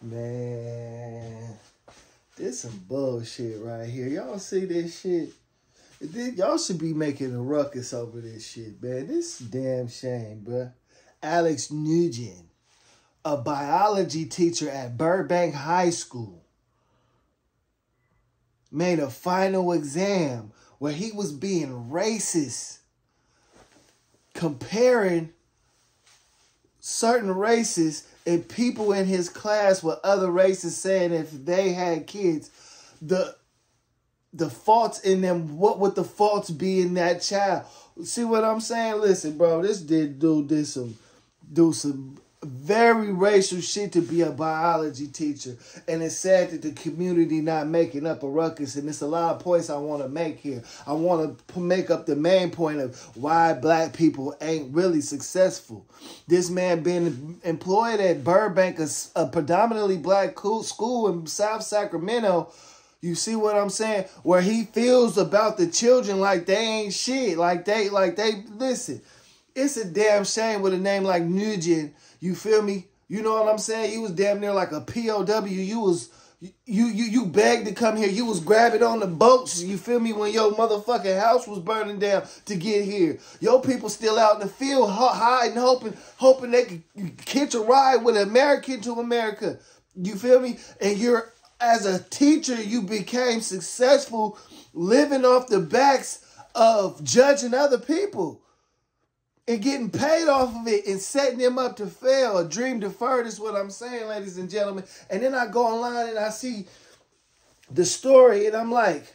Man, this some bullshit right here. Y'all see this shit? Y'all should be making a ruckus over this shit, man. This is a damn shame, bruh. Alex Nguyen, a biology teacher at Burbank High School, made a final exam where he was being racist, comparing certain races and people in his class with other races, saying if they had kids, the faults in them, what would the faults be in that child? See what I'm saying? Listen, bro, this dude did some very racial shit to be a biology teacher. And it's sad that the community not making up a ruckus. And it's a lot of points I want to make here. I want to make up the main point of why black people ain't really successful. This man being employed at Burbank, a predominantly black school in South Sacramento. You see what I'm saying? Where he feels about the children like they ain't shit. Listen, it's a damn shame with a name like Nguyen. You feel me? You know what I'm saying? You was damn near like a POW. You begged to come here. You was grabbing on the boats. You feel me? When your motherfucking house was burning down to get here. Your people still out in the field hiding, hoping they could catch a ride with an American to America. You feel me? And you're... as a teacher, you became successful living off the backs of judging other people and getting paid off of it and setting them up to fail. A dream deferred is what I'm saying, ladies and gentlemen. And then I go online and I see the story and I'm like,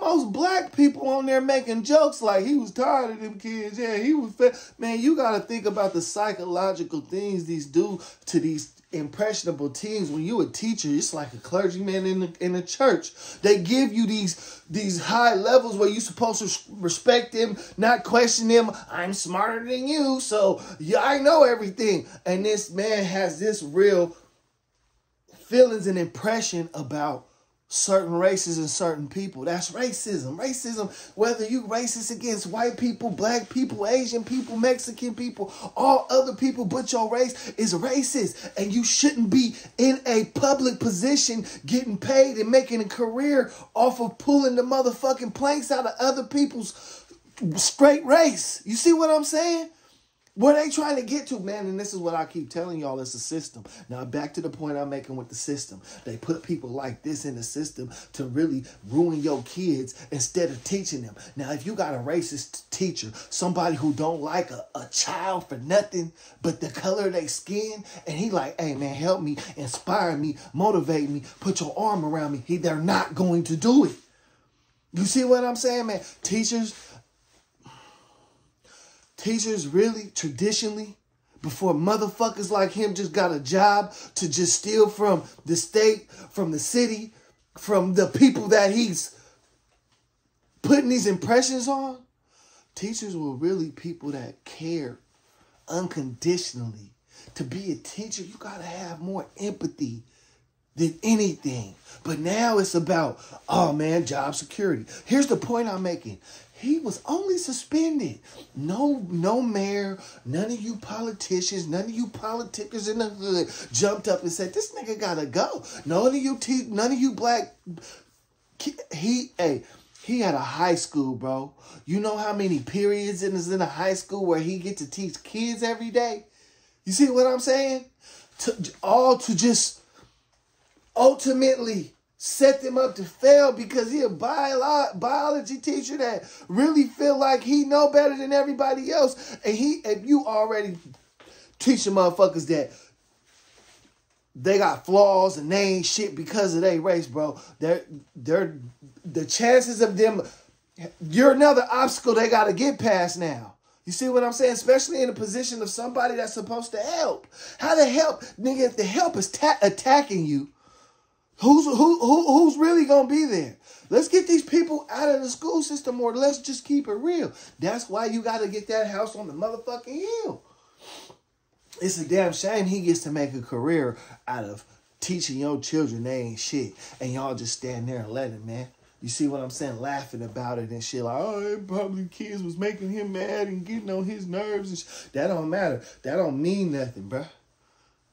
most black people on there making jokes like he was tired of them kids. Yeah, he was... Man, you got to think about the psychological things these do to these impressionable teens. When you a teacher, it's like a clergyman in a church. They give you these high levels where you're supposed to respect them, not question them. I'm smarter than you, so yeah, I know everything. And this man has this real feelings and impression about certain races and certain people. That's racism. Racism, whether you racist against white people, black people, Asian people, Mexican people, all other people but your race is racist. And you shouldn't be in a public position getting paid and making a career off of pulling the motherfucking planks out of other people's straight race. You see what I'm saying? What are they trying to get to, man? And this is what I keep telling y'all. It's a system. Now, back to the point I'm making with the system. They put people like this in the system to really ruin your kids instead of teaching them. Now, if you got a racist teacher, somebody who don't like a child for nothing but the color of their skin, and he like, hey, man, help me, inspire me, motivate me, put your arm around me. They're not going to do it. You see what I'm saying, man? Teachers really, traditionally, before motherfuckers like him just got a job to just steal from the state, from the city, from the people that he's putting these impressions on, teachers were really people that cared unconditionally. To be a teacher, you got to have more empathy than anything. But now it's about, oh man, job security. Here's the point I'm making. He was only suspended. No mayor, none of you politicians, none of you politickers in the hood jumped up and said, this nigga gotta go. None of you black... He had a high school, bro. You know how many periods is in a high school where he get to teach kids every day? You see what I'm saying? To just ultimately... set them up to fail because he a biology teacher that really feel like he know better than everybody else. And you already teaching motherfuckers that they got flaws and they ain't shit because of their race, bro. The chances of them, you're another obstacle they got to get past now. You see what I'm saying? Especially in a position of somebody that's supposed to help. How to help? Nigga, if the help is attacking you, who's really gonna be there? Let's get these people out of the school system, or let's just keep it real. That's why you gotta get that house on the motherfucking hill. It's a damn shame he gets to make a career out of teaching your children they ain't shit, and y'all just stand there and let him, man. You see what I'm saying? Laughing about it and shit like, oh, probably kids was making him mad and getting on his nerves. And that don't matter. That don't mean nothing, bruh.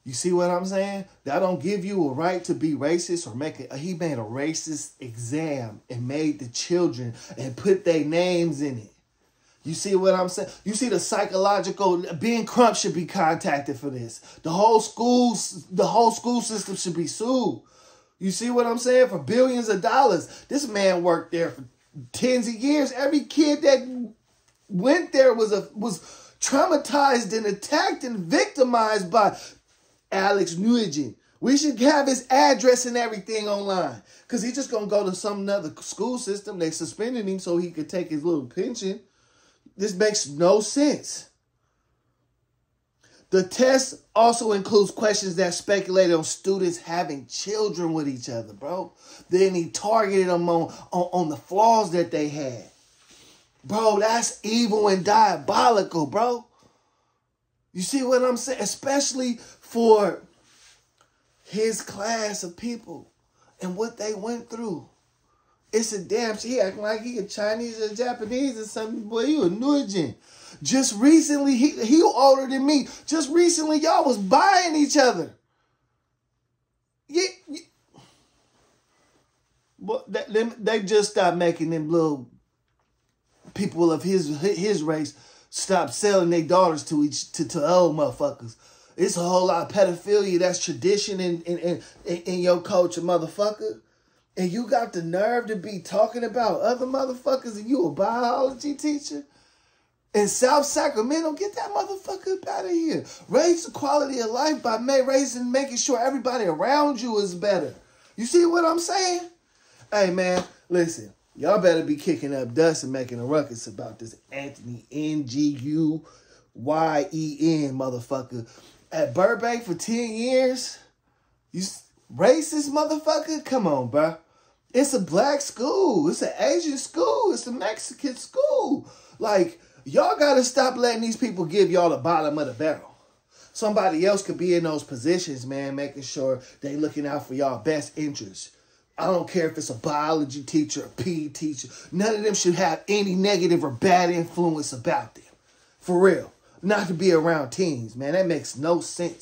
You see what I'm saying? That don't give you a right to be racist or make it. He made a racist exam and made the children and put their names in it. You see what I'm saying? You see the psychological. Ben Crump should be contacted for this. The whole school system should be sued. You see what I'm saying? For billions of dollars. This man worked there for tens of years. Every kid that went there was traumatized and attacked and victimized by Alex Nguyen. We should have his address and everything online, because he's just going to go to some other school system. They suspended him so he could take his little pension. This makes no sense. The test also includes questions that speculate on students having children with each other, bro. Then he targeted them on the flaws that they had. Bro, that's evil and diabolical, bro. You see what I'm saying? Especially for his class of people and what they went through. It's a damn shit. He acting like he a Chinese or Japanese or something. Boy, you a Nugent. Just recently, he older than me. Just recently, y'all was buying each other. Yeah. Well, they just stopped making them little people of his race stop selling their daughters to old motherfuckers. It's a whole lot of pedophilia. That's tradition in your culture, motherfucker. And you got the nerve to be talking about other motherfuckers, and you a biology teacher in South Sacramento? Get that motherfucker up out of here. Raise the quality of life by making sure everybody around you is better. You see what I'm saying? Hey, man, listen. Y'all better be kicking up dust and making a ruckus about this Anthony Nguyen motherfucker. At Burbank for 10 years? You racist motherfucker? Come on, bro. It's a black school. It's an Asian school. It's a Mexican school. Like, y'all got to stop letting these people give y'all the bottom of the barrel. Somebody else could be in those positions, man, making sure they looking out for y'all best interests. I don't care if it's a biology teacher, a PE teacher. None of them should have any negative or bad influence about them. For real. Not to be around teens, man. That makes no sense.